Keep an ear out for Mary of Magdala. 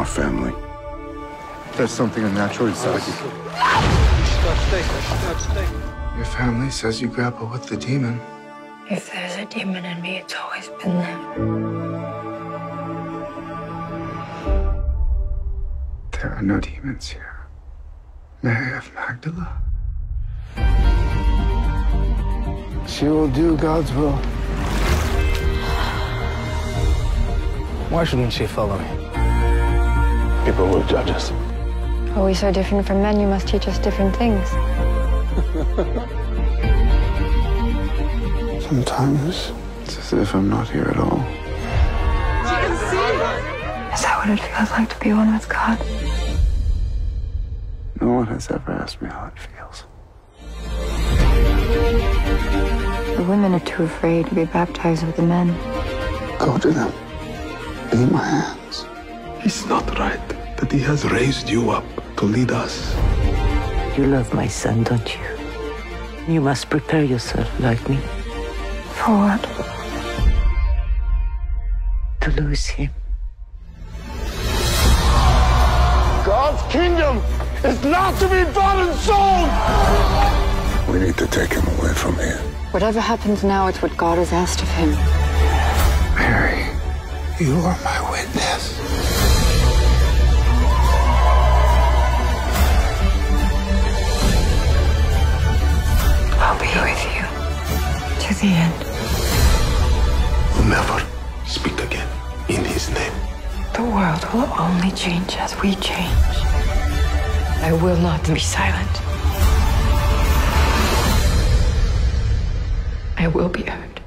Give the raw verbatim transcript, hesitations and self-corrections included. our family. There's something unnatural inside you. Your family says you grapple with the demon. If there's a demon in me, it's always been there. There are no demons here. Mary of Magdala. She will do God's will. Why shouldn't she follow me? People will judge us. Are we so different from men? You must teach us different things. Sometimes it's as if I'm not here at all. Is that what it feels like to be one with God? No one has ever asked me how it feels. The women are too afraid to be baptized with the men. Go to them. Be my hands. It's not right that he has raised you up to lead us. You love my son, don't you? You must prepare yourself like me. For what? To lose him. God's kingdom is not to be bought and sold! We need to take him away from here. Whatever happens now, it's what God has asked of him. Mary, you are my witness. I'll be with you to the end. We'll never speak again in his name. The world will only change as we change. I will not be silent. I will be heard.